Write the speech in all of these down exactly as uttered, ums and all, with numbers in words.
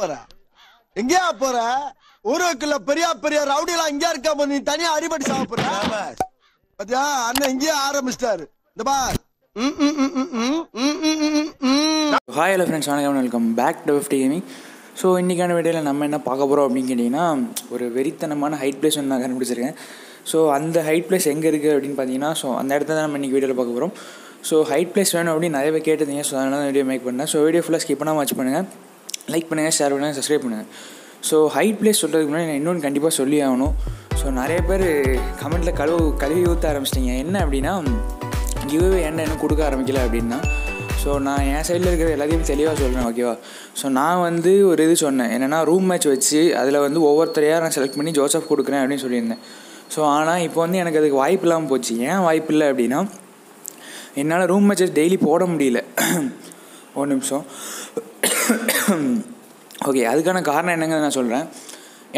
போற? எங்கயா போற? ஊருக்குள்ள பெரிய பெரிய ரவுடிலாம் எங்கயா இருக்க? நீ தனியா அடிபடி சாவ போற? பாத்தியா அண்ணன் எங்கயா ஆரம்பிச்சிட்டாரு. இந்த பார். ஹாய் ஹலோ ஃப்ரெண்ட்ஸ், வணக்கம், welcome back to fifty gaming. So இன்றைக்கான வீடியோவில் நம்ம என்ன பார்க்க போகிறோம் அப்படின்னு கேட்டிங்கன்னா, ஒரு வெறித்தனமான ஹைட் பிளேஸ் ஒன்று நான் கண்டுபிடிச்சிருக்கேன். ஸோ அந்த ஹைட் பிளேஸ் எங்கே இருக்குது அப்படின்னு பார்த்தீங்கன்னா, ஸோ அந்த இடத்துல தான் நம்ம இன்றைக்கி வீடியோவில் பார்க்க போகிறோம். ஸோ ஹைட் பிளேஸ் வேணும் அப்படின்னு நிறைய பேர் கேட்டிருந்தீங்க. ஸோ அதனால் வீடியோ மேக் பண்ணேன். ஸோ வீடியோ ஃபுல்லாக ஸ்கிப் பண்ணாமல் வாட்ச் பண்ணுங்கள், லைக் பண்ணுங்கள், ஷேர் பண்ணுங்கள், சப்ஸ்கிரைப் பண்ணுங்கள். ஸோ ஹைட் பிளேஸ் சொல்கிறதுக்கு முன்னாடி நான் இன்னொன்று கண்டிப்பாக சொல்லி ஆகணும். ஸோ நிறைய பேர் கமெண்ட்டில் கழுவு கழுவி ஊற்ற ஆரம்பிச்சிட்டிங்க. என்ன அப்படின்னா, கிவ்வே என்ன இன்னும் கொடுக்க ஆரம்பிக்கல அப்படின்னா. ஸோ நான் என் சைடில் இருக்கிற எல்லாத்தையும் தெளிவாக சொல்கிறேன், ஓகேவா? ஸோ நான் வந்து ஒரு இது சொன்னேன், என்னென்னா ரூம் மேட்ச் வச்சு அதில் வந்து ஒவ்வொருத்தரையாக நான் செலக்ட் பண்ணி ஜோசப் கொடுக்குறேன் அப்படின்னு சொல்லியிருந்தேன். ஸோ ஆனால் இப்போ வந்து எனக்கு அதுக்கு வாய்ப்பு இல்லாமல் போச்சு. ஏன் வாய்ப்பு இல்லை அப்படின்னா, என்னால் ரூம் மேட்சஸ் டெய்லி போட முடியல. ஒரு நிமிஷம், ஓகே. அதுக்கான காரணம் என்னங்கிறது நான் சொல்கிறேன்.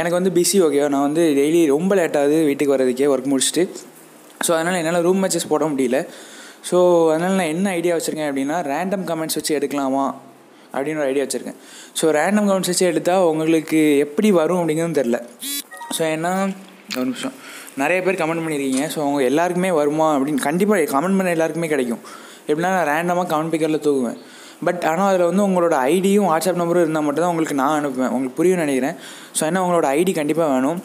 எனக்கு வந்து பிஸி, ஓகேவா? நான் வந்து டெய்லி ரொம்ப லேட்டாகுது வீட்டுக்கு வர்றதுக்கே, ஒர்க் முடிச்சுட்டு. ஸோ அதனால் என்னால் ரூம் மேட்சஸ் போட முடியல. ஸோ அதனால் நான் என்ன ஐடியா வச்சுருக்கேன் அப்படின்னா, ரேண்டம் கமெண்ட்ஸ் வச்சு எடுக்கலாமா அப்படின்னு ஒரு ஐடியா வச்சுருக்கேன். ஸோ ரேண்டம் கமெண்ட்ஸ் வச்சு எடுத்தால் உங்களுக்கு எப்படி வரும் அப்படிங்கிறது தெரில. ஸோ ஏன்னா ஒரு நிமிஷம், நிறைய பேர் கமெண்ட் பண்ணியிருக்கீங்க. ஸோ அவங்க எல்லாருக்குமே வருமா அப்படின்னு கண்டிப்பாக கமெண்ட் பண்ண எல்லாருக்குமே கிடைக்கும். எப்படின்னா நான் ரேண்டமாக கமெண்ட் பிக்கரில் தூக்குவேன். பட் ஆனால் அதில் வந்து உங்களோட ஐடியும் வாட்ஸ்அப் நம்பரும் இருந்தால் மட்டும்தான் உங்களுக்கு நான் அனுப்புவேன். உங்களுக்கு புரியும்னு நினைக்கிறேன். ஸோ ஏன்னா உங்களோட ஐடி கண்டிப்பாக வேணும்.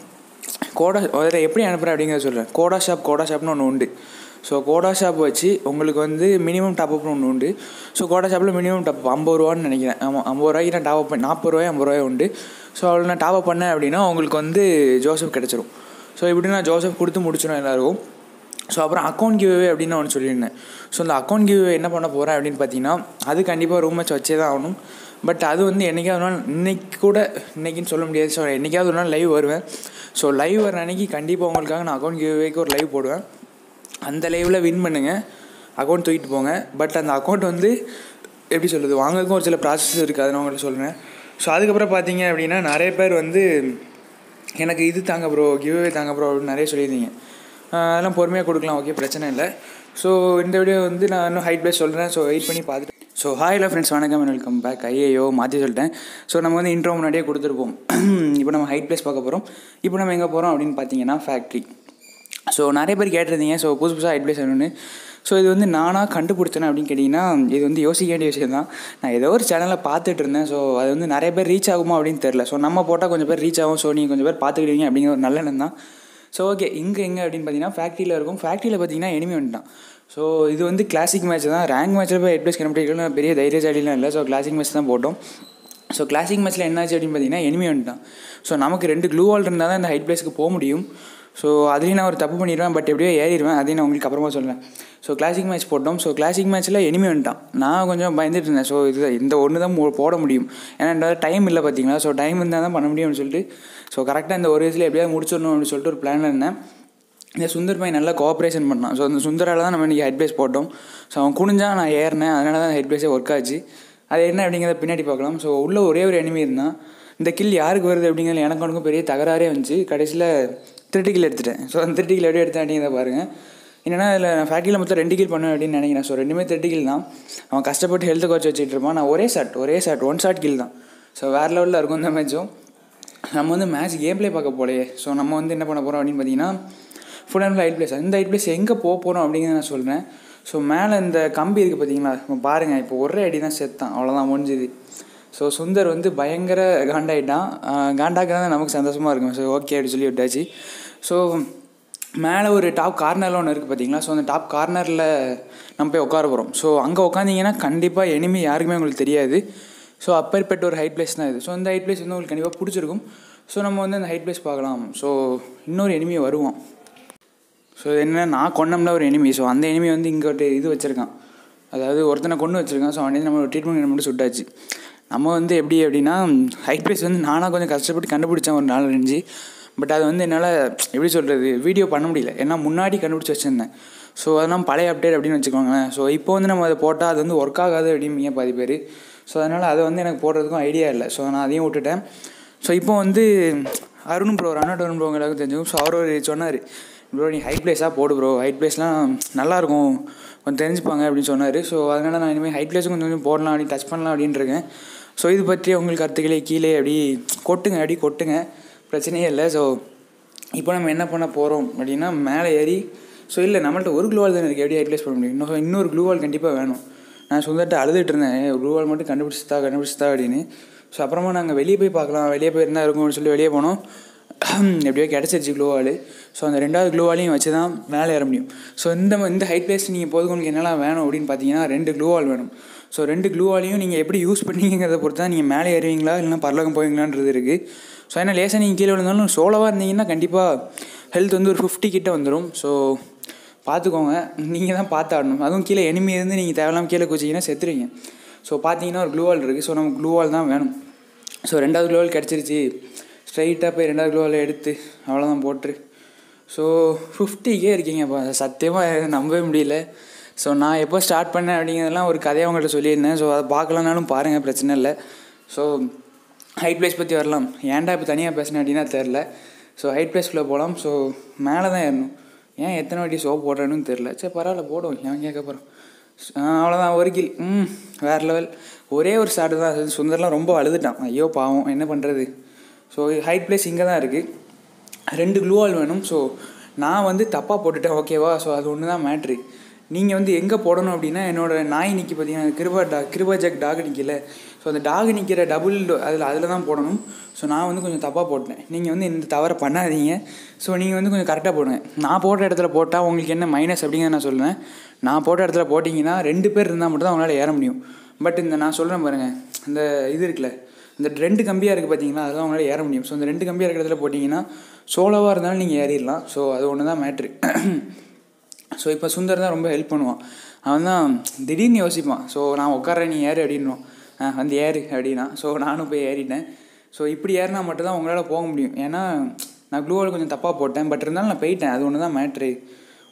கோடா அதில் எப்படி அனுப்புகிறேன் அப்படிங்கிறத சொல்கிறேன். கோடா ஷாப் கோடா ஷாப்னு ஒன்று உண்டு. ஸோ கோடா ஷாப் வச்சு உங்களுக்கு வந்து மினிமம் டாப்அப்னு ஒன்று உண்டு. ஸோ கோடா ஷாப்பில் மினிமம் டாப் ஐம்பது ரூபான்னு நினைக்கிறேன். ஆமாம், ஐம்பது ரூபாய்க்கு நான் டாப்அப் பண்ணேன். நாற்பது ரூபாய் ஐம்பது ரூபாய் உண்டு. ஸோ அவ்வளோ நான் டாப்அப் பண்ணேன் அப்படின்னா உங்களுக்கு வந்து ஜோசப் கிடச்சிரும். ஸோ இப்படி நான் ஜோசப் கொடுத்து முடிச்சிடும் எல்லாருக்கும். ஸோ அப்புறம் அக்கௌண்ட் கிவ்வே அப்படின்னு ஒன்று சொல்லியிருந்தேன். ஸோ அந்த அக்கௌண்ட் கிவ்வே என்ன பண்ண போகிறேன் அப்படின்னு பார்த்தீங்கன்னா, அது கண்டிப்பாக ரூம் மேட்ச் வச்சே தான் ஆகணும். பட் அது வந்து என்றைக்காவது நாள், இன்றைக்கி கூட இன்றைக்கின்னு சொல்ல முடியாது. ஸோ என்றைக்காவது ஒரு நாள் லைவ் வருவேன். ஸோ லைவ் வர அன்றைக்கி கண்டிப்பாக உங்களுக்காக நான் அக்கௌண்ட் கிவ்வேக்கு ஒரு லைவ் போடுவேன். அந்த லைவில் வின் பண்ணுங்கள், அக்கௌண்ட் தூக்கிட்டு போங்க. பட் அந்த அக்கௌண்ட் வந்து எப்படி சொல்கிறது, வாங்கிறதுக்கும் ஒரு சில ப்ராசஸ் இருக்குது, அதை நான் உங்களுக்கு சொல்கிறேன். ஸோ அதுக்கப்புறம் பார்த்தீங்க அப்படின்னா, நிறைய பேர் வந்து எனக்கு இது தாங்க ப்ரோ, கிவ்வே தாங்க ப்ரோ அப்படின்னு நிறைய சொல்லியிருந்தீங்க. அதெல்லாம் பொறுமையாக கொடுக்கலாம், ஓகே, பிரச்சனை இல்லை. ஸோ இந்த வீடியோ வந்து நான் இன்னும் ஹைட் பிளேஸ் சொல்கிறேன். ஸோ வெயிட் பண்ணி பார்த்துட்டு. ஸோ ஹாய் ஹலோ ஃப்ரெண்ட்ஸ், வணக்கம், வெல்கம் பேக். ஐயோ மாற்றி சொல்லிட்டேன். ஸோ நம்ம வந்து இன்ட்ரோ முன்னாடியே கொடுத்துருப்போம். இப்போ நம்ம ஹைட் பிளேஸ் பார்க்க போகிறோம். இப்போ நம்ம எங்கே போகிறோம் அப்படின்னு பார்த்தீங்கன்னா, ஃபேக்ட்ரி. ஸோ நிறைய பேர் கேட்டிருந்தீங்க, ஸோ புதுசு புதுசாக ஹைட் பிளேஸ் வேணும்னு. ஸோ இது வந்து நானாக கண்டுபிடிச்சேன் அப்படின்னு கேட்டிங்கன்னா, இது வந்து யோசிக்க வேண்டிய விஷயம் தான். நான் ஏதோ ஒரு சேனலில் பார்த்துட்டு இருந்தேன். ஸோ அது வந்து நிறைய பேர் ரீச் ஆகுமா அப்படின்னு தெரில. ஸோ நம்ம போட்டால் கொஞ்சம் பேர் ரீச் ஆகும், ஸோ நீங்கள் கொஞ்சம் பேர் பார்த்துக்கிடுவீங்க அப்படிங்கிற ஒரு நல்ல எண்ணம் தான். ஸோ ஓகே, இங்கே எங்கே அப்படின்னு பார்த்தீங்கன்னா ஃபேக்ட்ரியில் இருக்கும். ஃபேக்ட்ரியில் பார்த்தீங்கன்னா எனிமி வந்துட்டான். ஸோ இது வந்து கிளாசிக் மேட்ச் தான். ரேங்க் மேட்ச்சில் போய் ஹைட் பிளேஸ் கண்டுபிடிக்கல பெரிய தைரியசாலிலாம் இல்லை. ஸோ கிளாசிக் மேட்ச் தான் போட்டோம். ஸோ கிளாசிக் மேட்ச்சில் என்னாச்சு அப்படின்னு பார்த்தீங்கன்னா, எனிமி வந்துட்டான். ஸோ நமக்கு ரெண்டு க்ளூ வால் இருந்தால் தான் இந்த ஹைட் பிளேஸ்க்கு போக முடியும். ஸோ அதுலேயும் நான் ஒரு தப்பு பண்ணிடுவேன், பட் எப்படியோ ஏறிடுவேன், அதையும் நான் உங்களுக்கு அப்புறமா சொல்லுவேன். ஸோ கிளாசிக் மேட்ச் போட்டோம். ஸோ கிளாசிக் மேட்ச்சில் எனிமி வந்துட்டான். நான் கொஞ்சம் பயந்துட்டு இருந்தேன். ஸோ இது இந்த ஒன்று தான் போட முடியும், ஏன்னா ரெண்டாவது டைம் இல்லை பார்த்தீங்களா. ஸோ டைம் இருந்தால் தான் பண்ண முடியும்னு சொல்லிட்டு, ஸோ கரெக்டாக இந்த ஒரு வயசில் எப்படியாவது முடிச்சிடணும் அப்படின்னு சொல்லிட்டு ஒரு பிளானில் இருந்தேன். இந்த சுந்தர் பையன் நல்லா கோஆப்ரேஷன் பண்ணான். ஸோ அந்த சுந்தரால் தான் நம்ம இன்றைக்கி ஹைட் பிளேஸ் போட்டோம். ஸோ அவன் குனிஞ்சா நான் ஏறினேன், அதனால தான் ஹைட் பிளேஸே ஒர்க் ஆச்சு. அது என்ன அப்படிங்கிறத பின்னாடி பார்க்கலாம். ஸோ உள்ள ஒரே ஒரு எனிமி இருந்தான். இந்த கில் யாருக்கு வருது அப்படிங்கிறது எனக்கு அவனுக்கும் பெரிய தகராறே வந்துச்சு. கடைசியில் திருட்டிக்கில் எடுத்துட்டேன். ஸோ அந்த திருட்டிக்கில் எப்படி எடுத்தேன் அப்படிங்கிறத பாருங்கள். என்னென்னா அதில் நான் ஃபேக்ட்ரியில் மொத்தம் ரெண்டு கில் பண்ணேன் அப்படின்னு நினைக்கிறேன். ஸோ ரெண்டுமே திருட்டிக்கில் தான். அவன் கஷ்டப்பட்டு ஹெல்த்து குறைச்சி வச்சுட்டு இருப்பான். நான் ஒரே ஷாட் ஒரே ஷாட் ஒன் ஷாட் கில் தான். ஸோ வேறு லெவலில் இருக்கும் இந்த மேட்சும். நம்ம வந்து மேட்ச் கேம் ப்ளே பார்க்க போலையே. ஸோ நம்ம வந்து என்ன பண்ண போகிறோம் அப்படின்னு பார்த்தீங்கன்னா, full and full hide place. இந்த ஹைட் பிளேஸ் எங்கே போக போகிறோம் அப்படிங்கிறத நான் சொல்கிறேன். ஸோ மேலே இந்த கம்பி இருக்குது பார்த்தீங்களா, இப்போ பாருங்கள், இப்போ ஒரே அடி தான் செத்தான், அவ்வளோதான் முடிஞ்சுது. ஸோ சுந்தர் வந்து பயங்கர காண்டாயிட்டான். காண்டாக்குறது நமக்கு சந்தோஷமாக இருக்கும். ஸோ ஓகே அப்படின்னு சொல்லி விட்டாச்சு. ஸோ மேலே ஒரு டாப் கார்னரில் ஒன்று இருக்குது பார்த்தீங்களா. ஸோ அந்த டாப் கார்னரில் நம்ம போய் உட்கார போகிறோம். ஸோ அங்கே உட்காந்திங்கன்னா கண்டிப்பாக எனிமி யாருக்குமே உங்களுக்கு தெரியாது. ஸோ அப்பேற்பட்ட ஒரு ஹைட் பிளேஸ் தான் இது. ஸோ அந்த ஹைட் பிளேஸ் வந்து உங்களுக்கு கண்டிப்பாக பிடிச்சிருக்கும். ஸோ நம்ம வந்து அந்த ஹைட் பிளேஸ் பார்க்கலாம். ஸோ இன்னொரு எனிமி வருவான். ஸோ என்ன, நான் கொண்டோம்னா ஒரு எனிமி. ஸோ அந்த எனிமி வந்து இங்கே ஒரு இது வச்சுருக்கான், அதாவது ஒருத்தனை கொண்டு வச்சுருக்கான். ஸோ அவன் நம்ம ட்ரீட்மெண்ட் மட்டும் சுட்டாச்சு. நம்ம வந்து எப்படி அப்படின்னா, ஹைட் பிளேஸ் வந்து நானாக கொஞ்சம் கஷ்டப்பட்டு கண்டுபிடிச்சேன் ஒரு நாள் இருந்துச்சு. பட் அது வந்து என்னால் எப்படி சொல்கிறது, வீடியோ பண்ண முடியல, ஏன்னா முன்னாடி கண்டுபிடிச்சி வச்சுருந்தேன். ஸோ அதெல்லாம் பழைய அப்டேட் அப்படின்னு வச்சுக்கோங்களேன். ஸோ இப்போ வந்து நம்ம அதை போட்டால் அது வந்து ஒர்க் ஆகாது அப்படிம்பீங்க பாதி பேர். ஸோ அதனால் அதை வந்து எனக்கு போடுறதுக்கும் ஐடியா இல்லை. ஸோ நான் அதையும் விட்டுட்டேன். ஸோ இப்போ வந்து அருண் ப்ரோ, ரன்னாட் அருண் ப்ரோ எல்லாருக்கும் தெரிஞ்சுக்கும். ஸோ அவர் சொன்னார், ப்ரோ நீ ஹைட் பிளேஸாக போடு ப்ரோ, ஹைட் பிளேஸ்லாம் நல்லாயிருக்கும், கொஞ்சம் தெரிஞ்சுப்பாங்க அப்படின்னு சொன்னார். ஸோ அதனால் நான் இனிமேல் ஹைட் பிளேஸும் கொஞ்சம் கொஞ்சம் போடலாம் அப்படின்னு டச் பண்ணலாம் அப்படின்ட்டுருக்கேன். So இது பற்றி உங்கள் கருத்துக்களை கீழே அப்படி கொட்டுங்க அப்படி கொட்டுங்க பிரச்சனையே இல்லை. ஸோ இப்போ நம்ம என்ன பண்ண போகிறோம் அப்படின்னா மேலே ஏறி ஸோ இல்லை நம்மள்ட்ட ஒரு க்ளூவால் தான் இருக்குது, எப்படி அட்வைஸ் பண்ண முடியும்? இன்னும் இன்னொரு க்ளூவால் கண்டிப்பாக வேணும். நான் சுந்தர்கிட்ட அழுதுகிட்டு இருந்தேன், க்ளூவால் மட்டும் கண்டுபிடிச்சிதா கண்டுபிடிச்சிதா அப்படின்னு. ஸோ அப்புறமா நாங்கள் வெளியே போய் பார்க்கலாம், வெளியே போய் இருந்தால் இருக்கும்னு சொல்லி வெளியே போனோம். எப்படியோ கிடச்சிருச்சு க்ளூவால். ஸோ அந்த ரெண்டாவது க்ளூவாலையும் வச்சு தான் மேலே ஏற முடியும். ஸோ இந்த இந்த ஹைட் பிளேஸ் நீங்கள் போதுக்கு உங்களுக்கு என்னெல்லாம் வேணும் அப்படின்னு பார்த்தீங்கன்னா ரெண்டு க்ளூவால் வேணும். ஸோ ரெண்டு க்ளூவாலையும் நீங்கள் எப்படி யூஸ் பண்ணிங்கிறத பொறுத்து தான் நீங்கள் மேலே ஏறுவீங்களா இல்லைனா பரலோகம் போவீங்களான்றது இருக்குது. ஸோ ஏன்னா லேசாக நீங்கள் கீழே விழுந்தாலும் சோலோவாக இருந்தீங்கன்னா கண்டிப்பாக ஹெல்த் வந்து ஒரு ஃபிஃப்டி கிட்டே வந்துடும். ஸோ பார்த்துக்கோங்க, நீங்கள் தான் பார்த்து ஆடணும். அதுவும் கீழே எனிமி இருந்து நீங்கள் தேவையில்லாமல் கீழே குச்சிங்கன்னா செத்துருவீங்க. ஸோ பார்த்தீங்கன்னா ஒரு க்ளூவால் இருக்குது. ஸோ நமக்கு க்ளூவால் தான் வேணும். ஸோ ரெண்டாவது க்ளூவால் கிடச்சிருச்சு, ஸ்ட்ரைட்டாக போய் ரெண்டாவது க்ளூவால் எடுத்து அவ்வளோதான் போட்டு. ஸோ ஃபிஃப்டிக்கே இருக்கீங்கப்பா, சத்தியமாக நம்பவே முடியல. ஸோ நான் எப்போ ஸ்டார்ட் பண்ணேன் அப்படிங்கிறதெல்லாம் ஒரு கதையை அவங்கள்ட்ட சொல்லியிருந்தேன். ஸோ அதை பார்க்கலனாலும் பாருங்கள், பிரச்சனை இல்லை. ஸோ ஹைட் பிளேஸ் பற்றி வரலாம். ஏன்டா இப்போ தனியாக பேசினேன் அப்படின்னா தெரில. ஸோ ஹைட் பிளேஸ்க்குள்ளே போகலாம். ஸோ மேலே தான் ஏறணும். ஏன் எத்தனை வாட்டி ஷோ போடுறேன்னு தெரில. சரி பரவாயில்ல போடுவோம், ஏன் கேட்கப்பறம். அவ்வளோதான், ஒரு கில் ம் வேறு லெவல். ஒரே ஒரு ஷாட்டு தான். சுந்தர்லாம் ரொம்ப அழுதுட்டான், ஐயோ பாவம் என்ன பண்ணுறது. ஸோ ஹைட் பிளேஸ் இங்கே தான் இருக்குது. ரெண்டு க்ளூவால் வேணும். ஸோ நான் வந்து தப்பாக போட்டுட்டேன் ஓகேவா. ஸோ அது ஒன்று தான் மேட்ரு. நீங்கள் வந்து எங்கே போடணும் அப்படின்னா என்னோடய நாய் நிற்கி பார்த்தீங்கன்னா கிருபா டா கிருபா ஜக் டாக் நிற்கல. ஸோ அந்த டாக் நிற்கிற டபுள் அதில் அதில் தான் போடணும். ஸோ நான் வந்து கொஞ்சம் தப்பாக போட்டேன். நீங்கள் வந்து இந்த தவறை பண்ணாதீங்க. ஸோ நீங்கள் வந்து கொஞ்சம் கரெக்டாக போடுங்க. நான் போட்ட இடத்துல போட்டால் உங்களுக்கு என்ன மைனஸ் அப்படிங்கிறத நான் சொல்லுவேன். நான் போட்ட இடத்துல போட்டிங்கன்னா ரெண்டு பேர் இருந்தால் மட்டும் தான் அவங்களால் ஏற முடியும். பட் இந்த நான் சொல்கிறேன் பாருங்கள், இந்த இது இருக்குல்ல, இந்த ரெண்டு கம்பியாக இருக்குது பார்த்தீங்கன்னா அதுதான் அவங்களால ஏற முடியும். ஸோ இந்த ரெண்டு கம்பியாக இருக்கிற இடத்துல போட்டிங்கன்னா சோலோவாக இருந்தாலும் நீங்கள் ஏறிடலாம். ஸோ அது ஒன்று தான் மேட்ரு. ஸோ இப்போ சுந்தர் தான் ரொம்ப ஹெல்ப் பண்ணுவான். அவன் தான் திடீர்னு யோசிப்பான். ஸோ நான் உட்கார நீ ஏறு அப்படின்னுவான், வந்து ஏறு அப்படின்னா. ஸோ நானும் போய் ஏறிட்டேன். ஸோ இப்படி ஏறினா மட்டும்தான் உங்களால் போக முடியும். ஏன்னா நான் க்ளூவால் கொஞ்சம் தப்பாக போட்டேன், பட் இருந்தாலும் நான் போயிட்டேன். அது ஒன்று தான் மேட்ரு.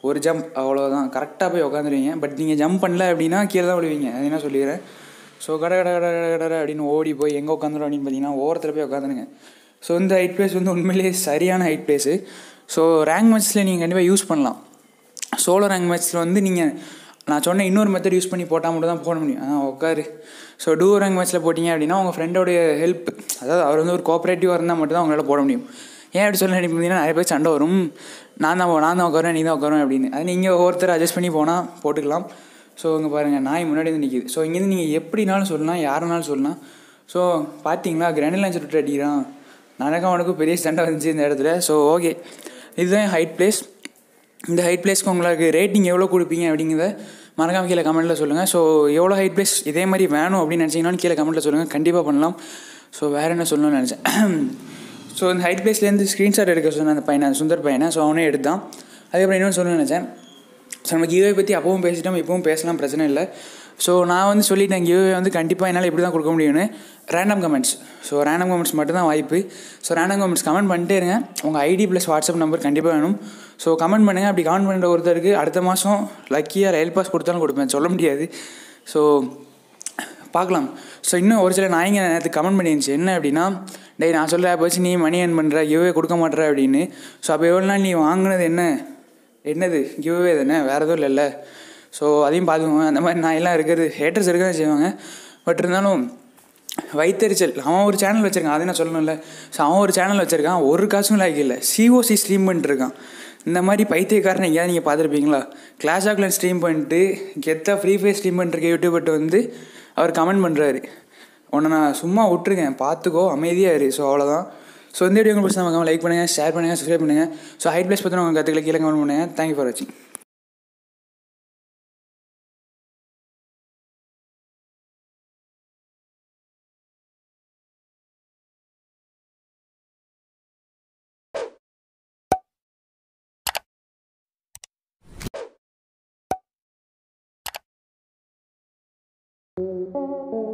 ஒரு ஜம்ப் அவ்வளோதான், கரெக்டாக போய் உட்காந்துருவீங்க. பட் நீங்கள் ஜம்ப் பண்ணல அப்படின்னா கீழே தான் விழுவீங்க, அது என்ன சொல்லிடுறேன். ஸோ கடை கடை கடை கடை கடை அப்படின்னு ஓடி போய் எங்கே உட்காந்துடும் அப்படின்னு பார்த்தீங்கன்னா ஓரத்தில் போய் உட்காந்துருங்க. ஸோ இந்த ஹைட் பிளேஸ் வந்து உண்மையிலேயே சரியான ஹைட் பிளேஸு. ஸோ ரேங்க் மேட்ச்சில் நீங்கள் கண்டிப்பாக யூஸ் பண்ணலாம். சோலோ ரேங்க் மேட்ச்சில் வந்து நீங்கள் நான் சொன்ன இன்னொரு மெத்தட் யூஸ் பண்ணி போட்டால் மட்டும் தான் போட முடியும். ஆ உட்காரு. ஸோ டூ ரேங்க் மேட்ச்சில் போட்டிங்க அப்படின்னா உங்கள் ஃப்ரெண்டோடைய ஹெல்ப், அதாவது அவர் வந்து ஒரு கோஆப்ரேட்டிவாக இருந்தால் மட்டும் தான் அவங்களால் போட முடியும். ஏன் அப்படி சொல்ல நினைப்பீங்கன்னா நிறைய பேர் சண்டை வரும், நான் தான் நான் தான் உட்காருவேன் நீ தான் உட்காருவேன் அப்படின்னு. அது நீங்கள் ஒவ்வொருத்தர் அட்ஜஸ்ட் பண்ணி போனால் போட்டுக்கலாம். ஸோ இங்கே பாருங்கள் நாய் முன்னாடி வந்து நிற்கிது. ஸோ இங்கேருந்து நீங்கள் எப்படினாலும் சொல்லலாம், யாருனாலும் சொல்லலாம். ஸோ பார்த்தீங்களா கிரானைட் லான்ச்சர் விட்டு அடிக்கிறான், நடக்க அவனுக்கு பெரிய சண்டை வந்துச்சு இந்த இடத்துல. ஸோ ஓகே, இதுதான் ஹைட் பிளேஸ். இந்த ஹைட் பிளேஸ்க்கு உங்களுக்கு ரேட்டிங் எவ்வளோ கொடுப்பீங்க அப்படிங்கிறத மறக்காமல் கீழே கமெண்ட்டில் சொல்லுங்கள். ஸோ எவ்வளோ ஹைட் பிளேஸ் இதே மாதிரி வேணும் அப்படின்னு நினச்சிங்கனாலும் கீழே கமெண்ட்டில் சொல்லுங்கள், கண்டிப்பாக பண்ணலாம். ஸோ வேறு என்ன சொல்லணும்னு நினச்சேன். ஸோ இந்த ஹைட் பிளேஸ்லேருந்து ஸ்க்ரீன்ஷாட் எடுக்க சொன்னேன் அந்த பையனை, சுந்தர் பையனை. ஸோ அவனே எடுத்தான். அதுக்கப்புறம் இன்னொன்று சொல்லணும்னு நினச்சேன். ஸோ நம்ம கிவ்வே பற்றி அப்பவும் பேசிட்டோம், இப்போவும் பேசலாம், பிரச்சனை இல்லை. ஸோ நான் வந்து சொல்லிட்டேன் கிவ்வே வந்து கண்டிப்பாக என்னால் இப்படி தான் கொடுக்க முடியும்னு. Random comments. So random comments மட்டும் தான் வாய்ப்பு. ஸோ ரேண்டம் கமெண்ட்ஸ் கமெண்ட் பண்ணிட்டே இருங்க. உங்கள் ஐடி ப்ளஸ் வாட்ஸ்அப் நம்பர் கண்டிப்பாக வேணும். ஸோ கமெண்ட் பண்ணுங்கள். அப்படி கமெண்ட் பண்ணுற ஒருத்தருக்கு அடுத்த மாதம் லக்கியாக ரயில் பாஸ் கொடுத்தாலும் கொடுப்பேன், சொல்ல முடியாது. ஸோ பார்க்கலாம். ஸோ இன்னும் ஒரு சில நாய்ங்க நேற்று கமெண்ட் பண்ணியிருந்துச்சு, என்ன அப்படின்னா டேய் நான் சொல்கிற ஆப் வச்சு நீ மணி ஏர்ன் பண்ணுற, கிவ்வே கொடுக்க மாட்டேற அப்படின்னு. ஸோ அப்போ எவ்வளோ நாள் நீ வாங்கினது என்ன என்னது கிவ்வே தானே, வேறு எதுவும் இல்லைல்ல. ஸோ அதையும் பார்த்துக்கோங்க. அந்த மாதிரி நான் எல்லாம் இருக்கிறது ஹேட்டர்ஸ் இருக்க தான் செய்வாங்க. பட் இருந்தாலும் வைத்தறிச்சல், அவன் ஒரு சேனல் வச்சுருக்கான், அது நான் சொல்லணும்ல. ஸோ அவன் ஒரு சேனல் வச்சுருக்கான், ஒரு காசும் லாய்க்கு இல்லை, சிஓசி ஸ்ட்ரீம் பண்ணிட்டுருக்கான். இந்த மாதிரி பைத்தியக்காரன் எங்கேயாவது நீங்கள் பார்த்துருப்பீங்களா? கிளாஷ் ஆஃப் கிளான்ஸ் ஸ்ட்ரீம் பண்ணிட்டு கெத்தாக ஃப்ரீ ஃபயர் ஸ்ட்ரீம் பண்ணிருக்க யூடியூபர்கிட்ட வந்து அவர் கமெண்ட் பண்ணுறாரு, உன்னை நான் சும்மா விட்டுருக்கேன் பார்த்துக்கோ அமைதியாக இரு. ஸோ அவ்வளோதான். ஸோ இந்த வீடியோ உங்களுக்கு பிடிச்சா மறக்காம லைக் பண்ணுங்கள், ஷேர் பண்ணுங்கள், சப்ஸ்கிரைப் பண்ணுங்கள். ஸோ ஹைட் பிளேஸ் பற்றி உங்கள் கற்றுக்களை கீழே கமெண்ட் பண்ணுங்கள். தேங்க்யூ ஃபார் வாட்சிங். Thank you.